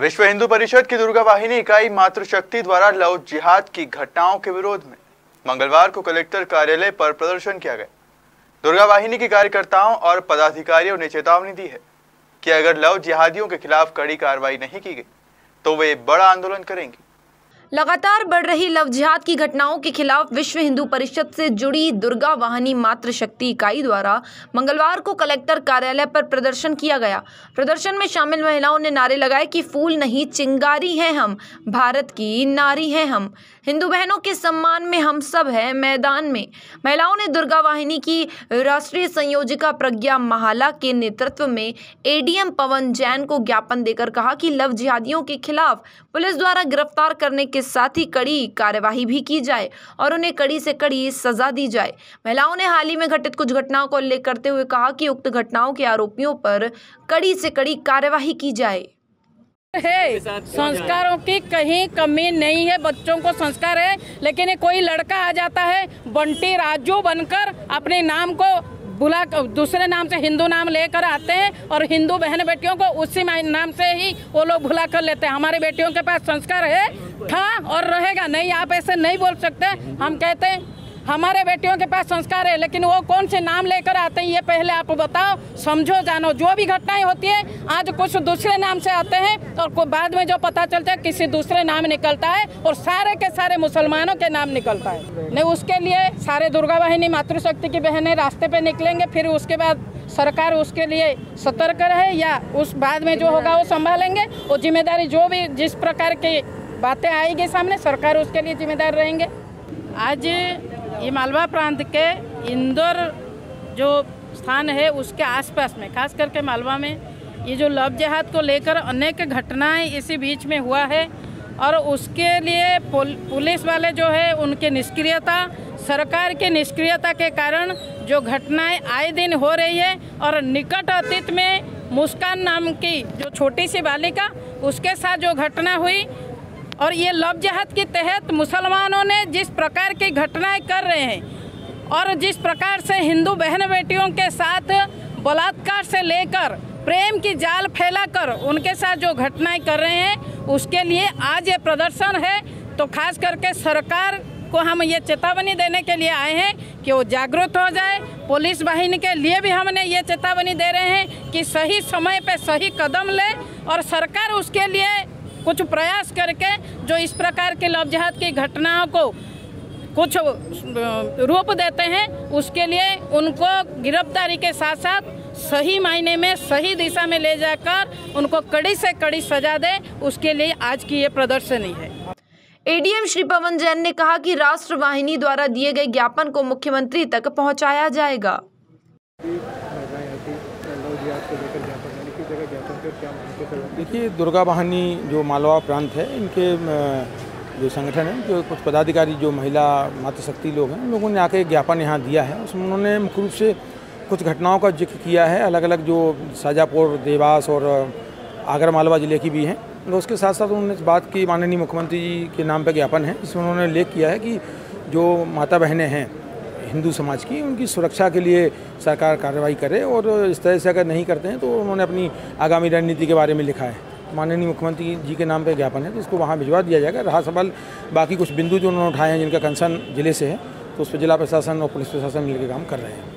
विश्व हिंदू परिषद की दुर्गा वाहिनी इकाई मातृशक्ति द्वारा लव जिहाद की घटनाओं के विरोध में मंगलवार को कलेक्टर कार्यालय पर प्रदर्शन किया गया। दुर्गा वाहिनी के कार्यकर्ताओं और पदाधिकारियों ने चेतावनी दी है कि अगर लव जिहादियों के खिलाफ कड़ी कार्रवाई नहीं की गई तो वे बड़ा आंदोलन करेंगे। लगातार बढ़ रही लव जिहाद की घटनाओं के खिलाफ विश्व हिंदू परिषद से जुड़ी दुर्गा वाहिनी मातृशक्ति इकाई द्वारा मंगलवार को कलेक्टर कार्यालय पर प्रदर्शन किया गया। प्रदर्शन में शामिल महिलाओं ने नारे लगाए कि फूल नहीं चिंगारी हैं हम, भारत की नारी हैं हम, हिंदू बहनों के सम्मान में हम सब हैं मैदान में। महिलाओं ने दुर्गा वाहिनी की राष्ट्रीय संयोजिका प्रज्ञा महाला के नेतृत्व में ADM पवन जैन को ज्ञापन देकर कहा कि लव जिहादियों के खिलाफ पुलिस द्वारा गिरफ्तार करने के साथ ही कड़ी कार्यवाही भी की जाए और उन्हें कड़ी से कड़ी सजा दी जाए। महिलाओं ने हाल ही में घटित कुछ घटनाओं को उल्लेख करते हुए कहा कि उक्त घटनाओं के आरोपियों पर कड़ी से कड़ी कार्यवाही की जाए। संस्कारों की कहीं कमी नहीं है, बच्चों को संस्कार है, लेकिन ये कोई लड़का आ जाता है बंटी राजू बनकर, अपने नाम को बुला दूसरे नाम से हिंदू नाम लेकर आते हैं और हिंदू बहन बेटियों को उसी नाम से ही वो लोग भुला कर लेते हैं। हमारी बेटियों के पास संस्कार है, था और रहेगा। नहीं, आप ऐसे नहीं बोल सकते। हम कहते हैं हमारे बेटियों के पास संस्कार है, लेकिन वो कौन से नाम लेकर आते हैं ये पहले आप बताओ, समझो, जानो। जो भी घटनाएं होती है आज कुछ दूसरे नाम से आते हैं और बाद में जो पता चलता है किसी दूसरे नाम निकलता है और सारे के सारे मुसलमानों के नाम निकलता है। नहीं, उसके लिए सारे दुर्गा वाहिनी मातृशक्ति की बहनें रास्ते पे निकलेंगे, फिर उसके बाद सरकार उसके लिए सतर्क रहे या उस बाद में जो होगा वो संभालेंगे। और जिम्मेदारी जो भी जिस प्रकार की बातें आएगी सामने, सरकार उसके लिए जिम्मेदार रहेंगे। आज ये मालवा प्रांत के इंदौर जो स्थान है उसके आसपास में, खास करके मालवा में, ये जो लव जिहाद को लेकर अनेक घटनाएं इसी बीच में हुआ है और उसके लिए पुलिस वाले जो है उनकी निष्क्रियता, सरकार की निष्क्रियता के कारण जो घटनाएं आए दिन हो रही है। और निकट अतीत में मुस्कान नाम की जो छोटी सी बालिका, उसके साथ जो घटना हुई और ये लव जिहाद के तहत मुसलमानों ने जिस प्रकार की घटनाएं कर रहे हैं और जिस प्रकार से हिंदू बहन बेटियों के साथ बलात्कार से लेकर प्रेम की जाल फैलाकर उनके साथ जो घटनाएं कर रहे हैं, उसके लिए आज ये प्रदर्शन है। तो खास करके सरकार को हम ये चेतावनी देने के लिए आए हैं कि वो जागरूक हो जाए। पुलिस वाहिनी के लिए भी हमने ये चेतावनी दे रहे हैं कि सही समय पर सही कदम ले और सरकार उसके लिए कुछ प्रयास करके जो इस प्रकार के लव जिहाद की घटनाओं को कुछ रूप देते हैं, उसके लिए उनको गिरफ्तारी के साथ साथ सही मायने में सही दिशा में ले जाकर उनको कड़ी से कड़ी सजा दे, उसके लिए आज की ये प्रदर्शनी है। ADM श्री पवन जैन ने कहा कि राष्ट्र वाहिनी द्वारा दिए गए ज्ञापन को मुख्यमंत्री तक पहुँचाया जाएगा। देखिए, दुर्गा वाहिनी जो मालवा प्रांत है, इनके जो संगठन है, जो कुछ पदाधिकारी जो महिला मातृशक्ति लोग हैं, उन लोगों ने आके ज्ञापन यहाँ दिया है। उसमें उन्होंने मुख्य रूप से कुछ घटनाओं का जिक्र किया है, अलग अलग जो शाजापुर, देवास और आगर मालवा ज़िले की भी हैं। तो उसके साथ साथ उन्होंने इस बात की माननीय मुख्यमंत्री जी के नाम पर ज्ञापन है, इसमें उन्होंने उल्लेख किया है कि जो माता बहनें हैं हिंदू समाज की, उनकी सुरक्षा के लिए सरकार कार्रवाई करे और इस तरह से अगर नहीं करते हैं तो उन्होंने अपनी आगामी रणनीति के बारे में लिखा है। माननीय मुख्यमंत्री जी के नाम पर ज्ञापन है तो उसको वहाँ भिजवा दिया जाएगा। रहा सवाल बाकी कुछ बिंदु जो उन्होंने उठाए हैं जिनका कंसर्न जिले से है, तो उस पर जिला प्रशासन और पुलिस प्रशासन मिलकर काम कर रहे हैं।